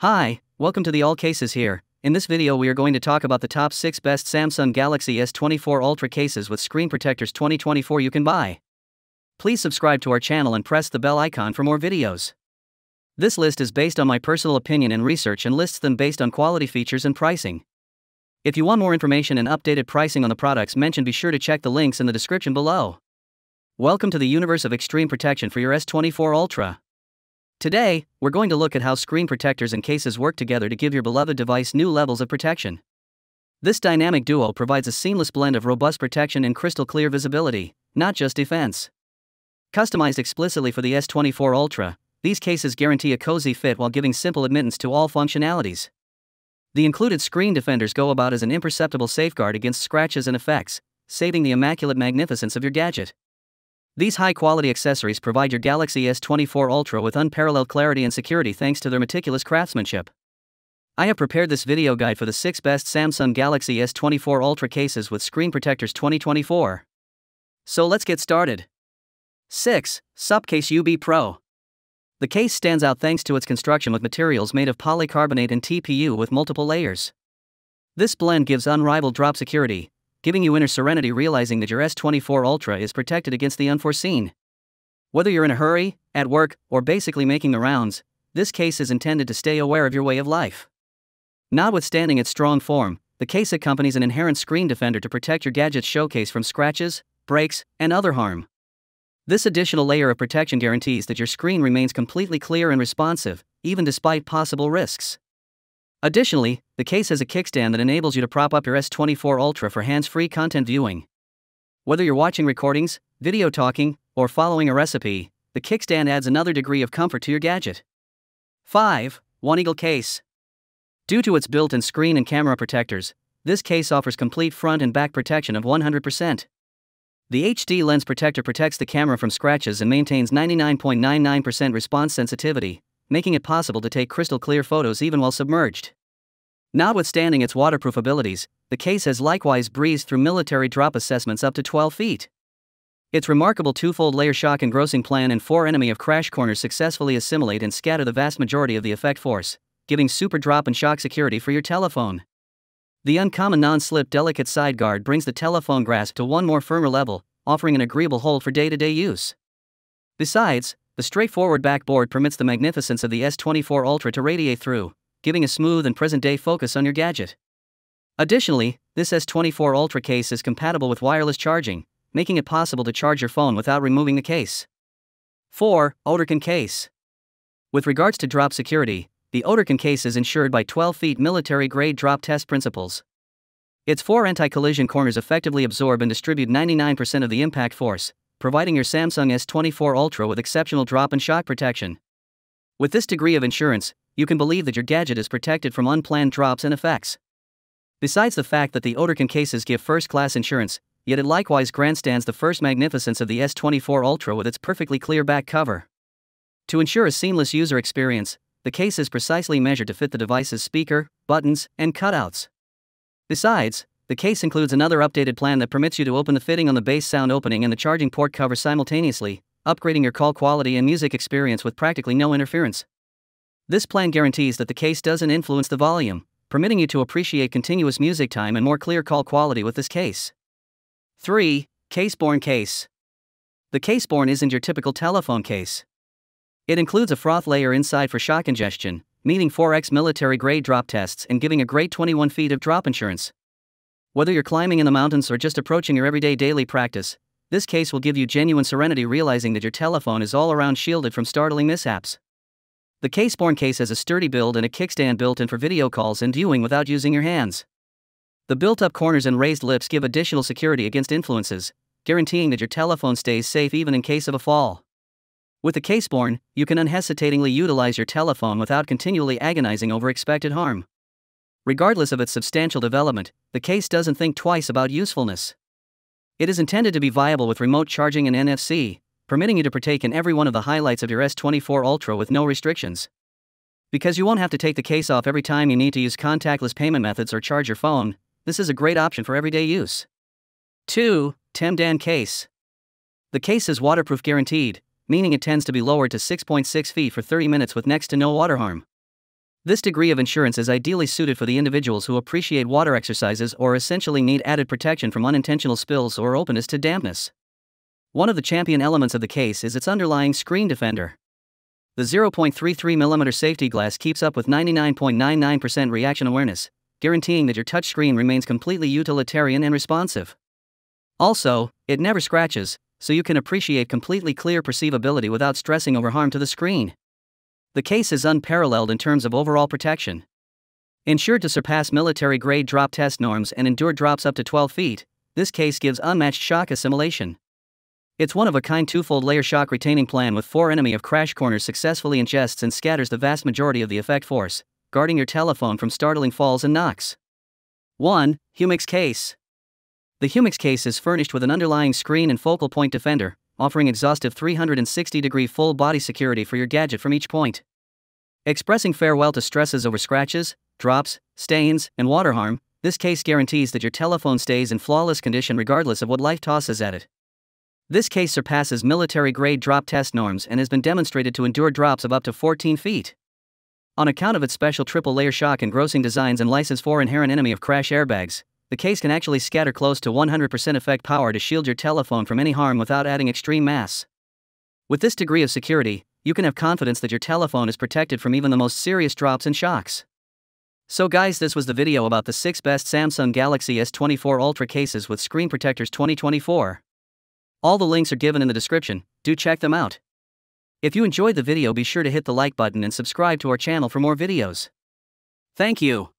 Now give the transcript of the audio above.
Hi, welcome to the All Cases Here. In this video we are going to talk about the top 6 best Samsung Galaxy S24 Ultra cases with screen protectors 2024 you can buy. Please subscribe to our channel and press the bell icon for more videos. This list is based on my personal opinion and research and lists them based on quality, features and pricing. If you want more information and updated pricing on the products mentioned, be sure to check the links in the description below. Welcome to the universe of extreme protection for your S24 Ultra. Today, we're going to look at how screen protectors and cases work together to give your beloved device new levels of protection. This dynamic duo provides a seamless blend of robust protection and crystal clear visibility, not just defense. Customized explicitly for the S24 Ultra, these cases guarantee a cozy fit while giving simple admittance to all functionalities. The included screen defenders go about as an imperceptible safeguard against scratches and effects, saving the immaculate magnificence of your gadget. These high-quality accessories provide your Galaxy S24 Ultra with unparalleled clarity and security thanks to their meticulous craftsmanship. I have prepared this video guide for the 6 best Samsung Galaxy S24 Ultra cases with screen protectors 2024. So let's get started. 6. Supcase UB Pro. The case stands out thanks to its construction with materials made of polycarbonate and TPU with multiple layers. This blend gives unrivaled drop security, giving you inner serenity realizing that your S24 Ultra is protected against the unforeseen. Whether you're in a hurry, at work, or basically making the rounds, this case is intended to stay aware of your way of life. Notwithstanding its strong form, the case accompanies an inherent screen defender to protect your gadget's showcase from scratches, breaks, and other harm. This additional layer of protection guarantees that your screen remains completely clear and responsive, even despite possible risks. Additionally, the case has a kickstand that enables you to prop up your S24 Ultra for hands-free content viewing. Whether you're watching recordings, video talking, or following a recipe, the kickstand adds another degree of comfort to your gadget. 5. OneEagle Case. Due to its built-in screen and camera protectors, this case offers complete front and back protection of 100%. The HD lens protector protects the camera from scratches and maintains 99.99% response sensitivity, making it possible to take crystal clear photos even while submerged. Notwithstanding its waterproof abilities, the case has likewise breezed through military drop assessments up to 12 feet. Its remarkable two-fold layer shock engrossing plan and 4 enemy of crash corners successfully assimilate and scatter the vast majority of the effect force, giving super drop and shock security for your telephone. The uncommon non-slip delicate side guard brings the telephone grasp to one more firmer level, offering an agreeable hold for day-to-day use. Besides, the straightforward backboard permits the magnificence of the S24 Ultra to radiate through, giving a smooth and present-day focus on your gadget. Additionally, this S24 Ultra case is compatible with wireless charging, making it possible to charge your phone without removing the case. 4. Oterkin Case. With regards to drop security, the Oterkin case is ensured by 12-feet military-grade drop test principles. Its 4 anti-collision corners effectively absorb and distribute 99% of the impact force, providing your Samsung S24 Ultra with exceptional drop and shock protection. With this degree of insurance, you can believe that your gadget is protected from unplanned drops and effects. Besides the fact that the Oterkin cases give first-class insurance, yet it likewise grandstands the first magnificence of the S24 Ultra with its perfectly clear back cover. To ensure a seamless user experience, the case is precisely measured to fit the device's speaker, buttons, and cutouts. Besides, the case includes another updated plan that permits you to open the fitting on the bass sound opening and the charging port cover simultaneously, upgrading your call quality and music experience with practically no interference. This plan guarantees that the case doesn't influence the volume, permitting you to appreciate continuous music time and more clear call quality with this case. 3. CaseBorne Case. The CaseBorne isn't your typical telephone case. It includes a froth layer inside for shock ingestion, meeting 4x military-grade drop tests and giving a great 21 feet of drop insurance. Whether you're climbing in the mountains or just approaching your everyday daily practice, this case will give you genuine serenity realizing that your telephone is all around shielded from startling mishaps. The CaseBorne case has a sturdy build and a kickstand built in for video calls and viewing without using your hands. The built-up corners and raised lips give additional security against influences, guaranteeing that your telephone stays safe even in case of a fall. With the CaseBorne, you can unhesitatingly utilize your telephone without continually agonizing over expected harm. Regardless of its substantial development, the case doesn't think twice about usefulness. It is intended to be viable with remote charging and NFC, permitting you to partake in every one of the highlights of your S24 Ultra with no restrictions. Because you won't have to take the case off every time you need to use contactless payment methods or charge your phone, this is a great option for everyday use. 2. Temdan Case. The case is waterproof guaranteed, meaning it tends to be lowered to 6.6 feet for 30 minutes with next to no water harm. This degree of insurance is ideally suited for the individuals who appreciate water exercises or essentially need added protection from unintentional spills or openness to dampness. One of the champion elements of the case is its underlying screen defender. The 0.33mm safety glass keeps up with 99.99% reaction awareness, guaranteeing that your touchscreen remains completely utilitarian and responsive. Also, it never scratches, so you can appreciate completely clear perceivability without stressing over harm to the screen. The case is unparalleled in terms of overall protection. Insured to surpass military-grade drop test norms and endure drops up to 12 feet, this case gives unmatched shock assimilation. Its one-of-a-kind two-fold-layer shock retaining plan with four enemy of crash corners successfully ingests and scatters the vast majority of the effect force, guarding your telephone from startling falls and knocks. 1. Humixx Case. The Humixx case is furnished with an underlying screen and focal point defender, offering exhaustive 360-degree full-body security for your gadget from each point. Expressing farewell to stresses over scratches, drops, stains, and water harm, this case guarantees that your telephone stays in flawless condition regardless of what life tosses at it. This case surpasses military-grade drop test norms and has been demonstrated to endure drops of up to 14 feet. On account of its special triple-layer shock-engrossing designs and license for inherent enemy of crash airbags, the case can actually scatter close to 100% effect power to shield your telephone from any harm without adding extreme mass. With this degree of security, you can have confidence that your telephone is protected from even the most serious drops and shocks. So guys, this was the video about the 6 best Samsung Galaxy S24 Ultra cases with screen protectors 2024. All the links are given in the description, do check them out. If you enjoyed the video, be sure to hit the like button and subscribe to our channel for more videos. Thank you.